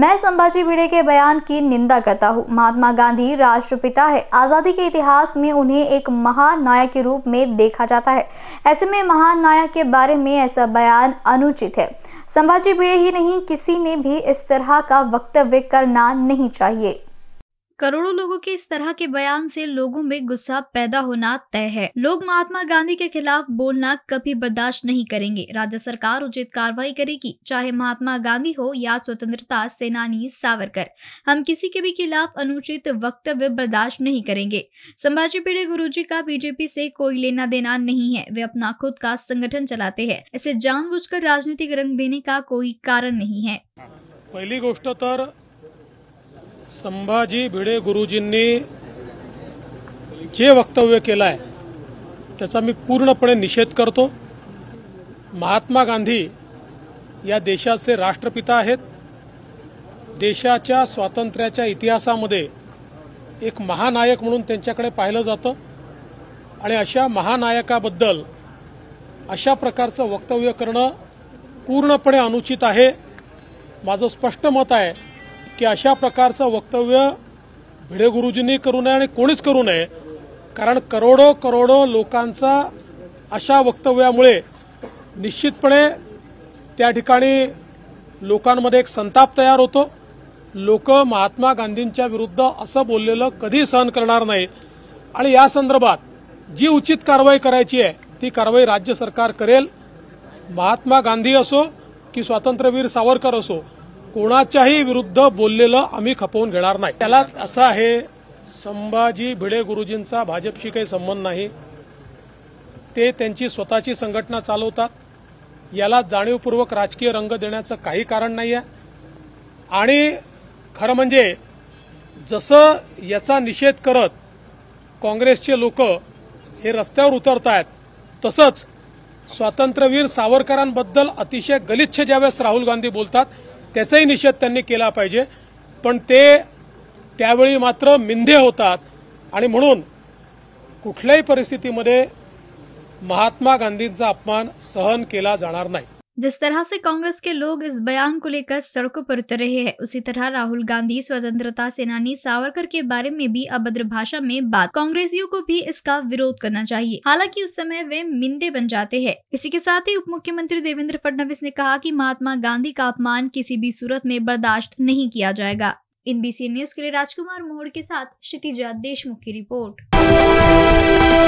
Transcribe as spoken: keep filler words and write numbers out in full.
मैं संभाजी भिड़े के बयान की निंदा करता हूँ। महात्मा गांधी राष्ट्रपिता है। आज़ादी के इतिहास में उन्हें एक महान नायक के रूप में देखा जाता है। ऐसे में महान नायक के बारे में ऐसा बयान अनुचित है। संभाजी भिड़े ही नहीं, किसी ने भी इस तरह का वक्तव्य करना नहीं चाहिए। करोड़ों लोगों के इस तरह के बयान से लोगों में गुस्सा पैदा होना तय है। लोग महात्मा गांधी के खिलाफ बोलना कभी बर्दाश्त नहीं करेंगे। राज्य सरकार उचित कार्रवाई करेगी, चाहे महात्मा गांधी हो या स्वतंत्रता सेनानी सावरकर। हम किसी के भी खिलाफ अनुचित वक्तव्य बर्दाश्त नहीं करेंगे। संभाजी भिड़े गुरुजी का बीजेपी से कोई लेना देना नहीं है। वे अपना खुद का संगठन चलाते हैं। इसे जानबूझकर राजनीतिक रंग देने का कोई कारण नहीं है। पहली गोष्ट तर संभाजी भिड़े गुरुजींनी जे वक्तव्य केलं आहे त्याचा मी पूर्णपणे निषेध करतो। महात्मा गांधी या देशाचे राष्ट्रपिता आहेत। देशाच्या स्वातंत्र्याच्या इतिहासामध्ये एक महानायक म्हणून त्यांच्याकडे पाहिलं जातं आणि अशा महानायकाबद्दल अशा प्रकारचं वक्तव्य करणं पूर्णपणे अनुचित आहे। माझं स्पष्ट मत आहे की अशा प्रकारचं वक्तव्य भिडे गुरुजींनी करू नये आणि कोणीच करू नये, कारण करोड़ों करोड़ों लोकांचा अशा वक्तव्यामुळे निश्चितपणे त्या ठिकाणी लोकांमध्ये एक संताप तयार होतो। लोक महात्मा गांधींच्या विरुद्ध असं बोललेलं कधी सहन करणार नाही आणि या संदर्भात जी उचित कारवाई करायची आहे ती कारवाई राज्य सरकार करेल। महात्मा गांधी असो की स्वातंत्र्यवीर सावरकर असो, कोणाच्याही विरुद्ध बोललेलं आम्ही खपवून घेणार नाही। त्याला असं आहे, संभाजी भिडे गुरुजींचा भाजपशी काही संबंध नाही। ते त्यांची स्वतःची संघटना चालवतात। याला जाणीवपूर्वक राजकीय रंग देण्याचं काही कारण नाही आहे। आणि खरं म्हणजे जसं याचा निषेध करत काँग्रेसचे लोक हे रस्त्यावर उतरतात, तसंच स्वातंत्र्यवीर सावरकरांबद्दल अतिशय गलिच्छ ज्यावेळेस राहुल गांधी बोलतात त्याचाही निषेध त्यांनी केला पाहिजे। पण ते त्यावेळी मात्र मिंधे होतात आणि म्हणून कुठल्याही परिस्थितीमध्ये महात्मा गांधींचा अपमान सहन केला जाणार नाही। जिस तरह से कांग्रेस के लोग इस बयान को लेकर सड़कों पर उतर रहे हैं, उसी तरह राहुल गांधी स्वतंत्रता सेनानी सावरकर के बारे में भी अभद्र भाषा में बात, कांग्रेसियों को भी इसका विरोध करना चाहिए। हालांकि उस समय वे मिंदे बन जाते हैं। इसी के साथ ही उप मुख्यमंत्री देवेंद्र फड़णवीस ने कहा कि महात्मा गांधी का अपमान किसी भी सूरत में बर्दाश्त नहीं किया जाएगा। एन बी सी न्यूज के लिए राजकुमार मोहड़ के साथ क्षितिजा देशमुख की रिपोर्ट।